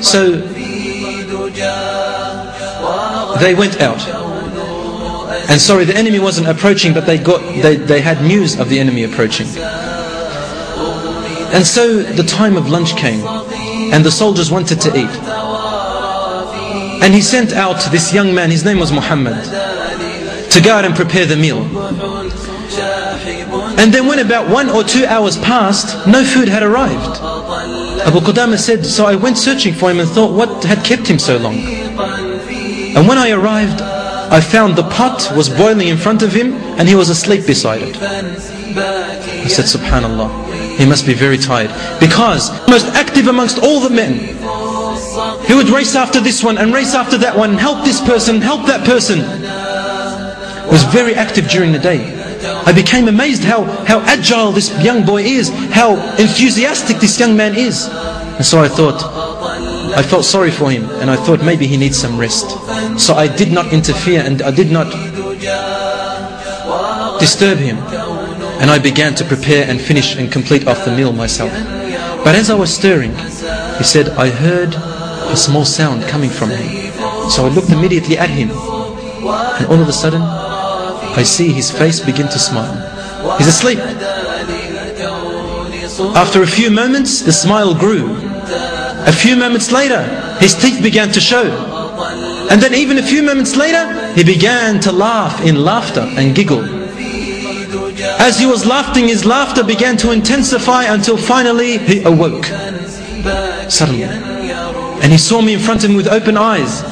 So they went out, and sorry, the enemy wasn't approaching, but they had news of the enemy approaching. And so the time of lunch came, and the soldiers wanted to eat. And he sent out this young man, his name was Muhammad, to go out and prepare the meal. And then when about 1 or 2 hours passed, no food had arrived. Abu Qudamah said, so I went searching for him and thought, what had kept him so long? And when I arrived, I found the pot was boiling in front of him and he was asleep beside it. I said, subhanallah, he must be very tired, because most active amongst all the men, he would race after this one and race after that one, help this person, help that person. Was very active during the day. I became amazed how agile this young boy is, how enthusiastic this young man is. And so I felt sorry for him, and I thought maybe he needs some rest. So I did not interfere and I did not disturb him. And I began to prepare and finish and complete off the meal myself. But as I was stirring, he said, I heard a small sound coming from him. So I looked immediately at him, and all of a sudden, I see his face begin to smile. He's asleep. After a few moments, the smile grew. A few moments later, his teeth began to show. And then even a few moments later, he began to laugh in laughter and giggle. As he was laughing, his laughter began to intensify until finally he awoke. Suddenly. And he saw me in front of him with open eyes.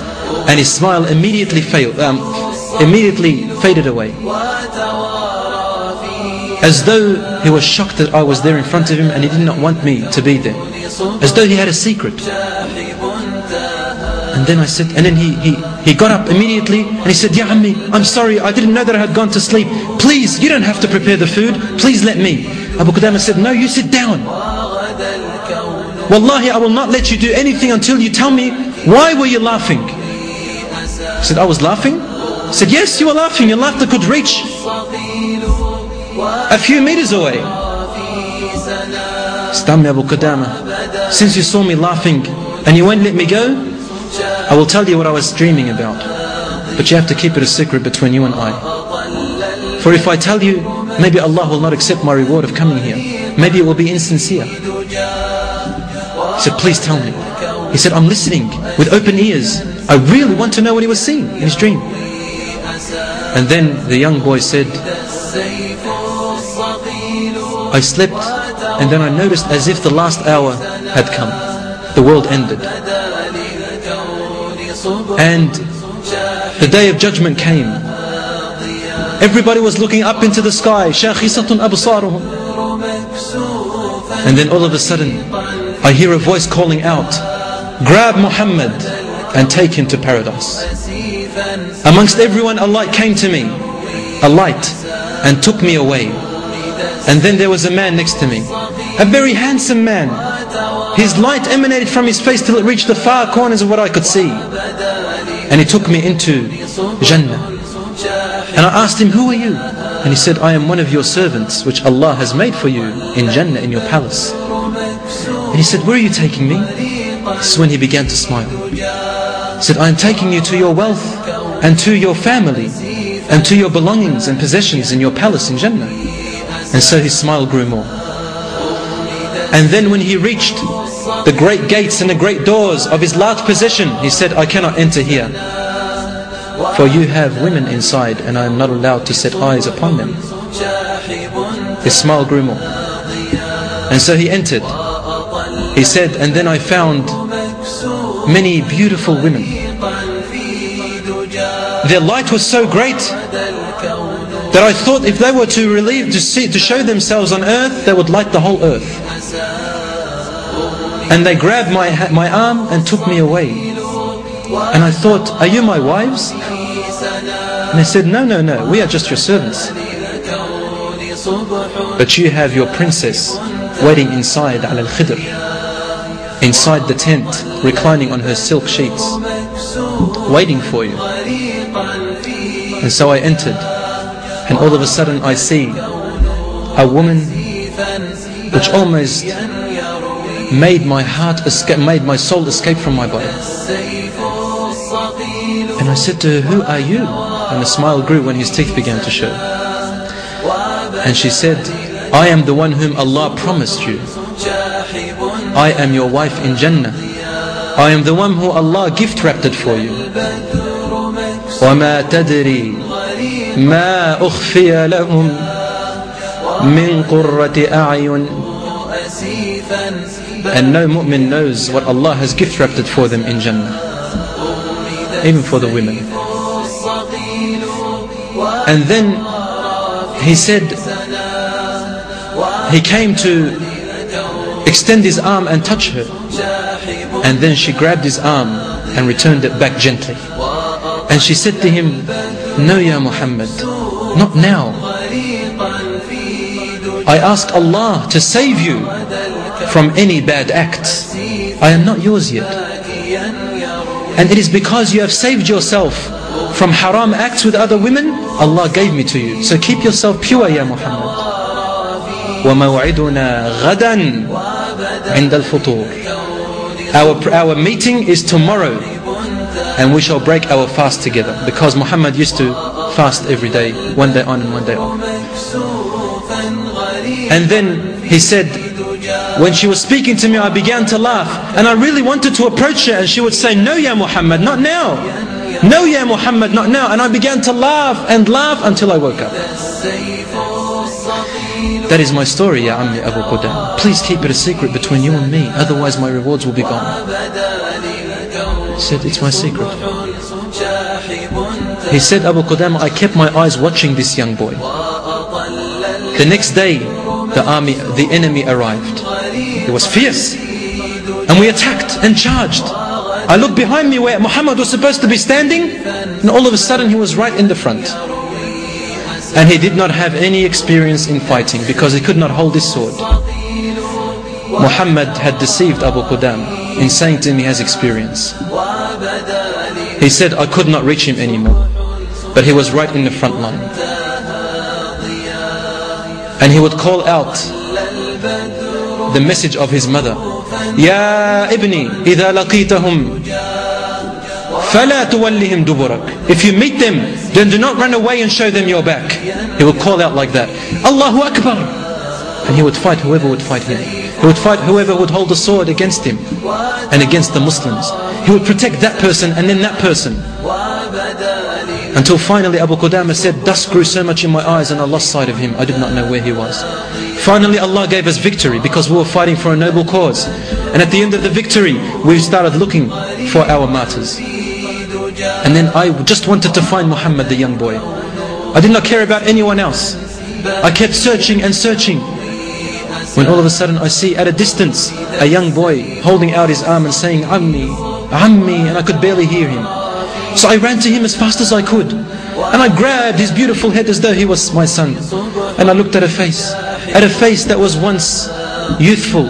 And his smile immediately faded away, as though he was shocked that I was there in front of him and he did not want me to be there, as though he had a secret. And then I said, and then he got up immediately and he said, Ya Ammi, I'm sorry, I didn't know that I had gone to sleep. Please, you don't have to prepare the food, please let me. Abu Qudamah said, no, you sit down. Wallahi, I will not let you do anything until you tell me, why were you laughing? He said, I was laughing. He said, yes, you were laughing, your laughter could reach a few meters away. Stammi Abu Qudamah, since you saw me laughing and you won't let me go, I will tell you what I was dreaming about. But you have to keep it a secret between you and I. For if I tell you, maybe Allah will not accept my reward of coming here. Maybe it will be insincere. He said, please tell me. He said, I'm listening with open ears. I really want to know what he was seeing in his dream. And then the young boy said, I slept, and then I noticed as if the last hour had come. The world ended. And the day of judgment came. Everybody was looking up into the sky. And then all of a sudden, I hear a voice calling out, grab Muhammad and take him to paradise. Amongst everyone, a light came to me, a light, and took me away. And then there was a man next to me, a very handsome man. His light emanated from his face till it reached the far corners of what I could see. And he took me into Jannah. And I asked him, who are you? And he said, I am one of your servants, which Allah has made for you in Jannah, in your palace. And he said, where are you taking me? This is when he began to smile. He said, I am taking you to your wealth and to your family and to your belongings and possessions in your palace in Jannah. And so his smile grew more. And then when he reached the great gates and the great doors of his large possession, he said, I cannot enter here, for you have women inside and I am not allowed to set eyes upon them. His smile grew more. And so he entered. He said, and then I found many beautiful women. Their light was so great that I thought if they were to show themselves on earth, they would light the whole earth. And they grabbed my arm and took me away. And I thought, are you my wives? And they said, no, we are just your servants. But you have your princess waiting inside Al-Khidr, inside the tent, reclining on her silk sheets, waiting for you. And so I entered, and all of a sudden I see a woman which almost made my heart escape, made my soul escape from my body. And I said to her, "Who are you?" And a smile grew when his teeth began to show. And she said, "I am the one whom Allah promised you. I am your wife in Jannah. I am the one who Allah gift-wrapped it for you. وَمَا تَدْرِي مَا أُخْفِيَ لَهُمْ مِنْ قُرَّةِ أَعْيُنٍ." And no mu'min knows what Allah has gift-wrapped it for them in Jannah, even for the women. And then he said, he came to extend his arm and touch her, and then she grabbed his arm and returned it back gently. And she said to him, "No, Ya Muhammad, not now. I ask Allah to save you from any bad act. I am not yours yet. And it is because you have saved yourself from haram acts with other women, Allah gave me to you. So keep yourself pure, Ya Muhammad." وَمَوْعِدُنَا غَدًا عِنْدَ الْفُطُورِ. Our meeting is tomorrow, and we shall break our fast together, because Muhammad used to fast every day, one day on and one day off. And then he said, when she was speaking to me, I began to laugh, and I really wanted to approach her, and she would say, "No, Ya Muhammad, not now. No, Ya Muhammad, not now." And I began to laugh and laugh until I woke up. That is my story, Ya Ammi Abu Qudamah. Please keep it a secret between you and me, otherwise my rewards will be gone. He said, "It's my secret." He said, "Abu Qudamah, I kept my eyes watching this young boy." The next day, the enemy arrived. It was fierce, and we attacked and charged. I looked behind me where Muhammad was supposed to be standing, and all of a sudden he was right in the front. And he did not have any experience in fighting, because he could not hold his sword. Muhammad had deceived Abu Qudamah in saying to him he has experience. He said, "I could not reach him anymore," but he was right in the front line. And he would call out the message of his mother, "Ya ibni, idha laqitahum, فَلَا تُوَلِّهِمْ دُبُرَكَ." If you meet them, then do not run away and show them your back. He would call out like that, "Allahu Akbar." And he would fight whoever would fight him. He would fight whoever would hold the sword against him and against the Muslims. He would protect that person and then that person. Until finally Abu Qudamah said, "Dust grew so much in my eyes and I lost sight of him. I did not know where he was." Finally Allah gave us victory, because we were fighting for a noble cause. And at the end of the victory, we started looking for our martyrs. And then I just wanted to find Muhammad, the young boy. I did not care about anyone else. I kept searching and searching. When all of a sudden I see at a distance a young boy holding out his arm and saying, "Ammi, Ammi," and I could barely hear him. So I ran to him as fast as I could, and I grabbed his beautiful head as though he was my son. And I looked at a face that was once youthful,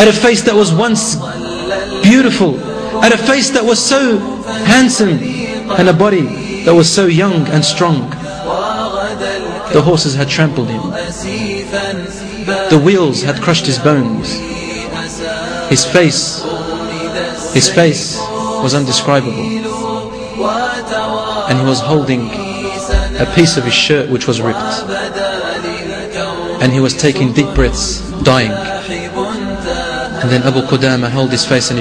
at a face that was once beautiful, at a face that was so handsome, and a body that was so young and strong. The horses had trampled him. The wheels had crushed his bones. His face was indescribable. And he was holding a piece of his shirt which was ripped. And he was taking deep breaths, dying. And then Abu Qudamah held his face and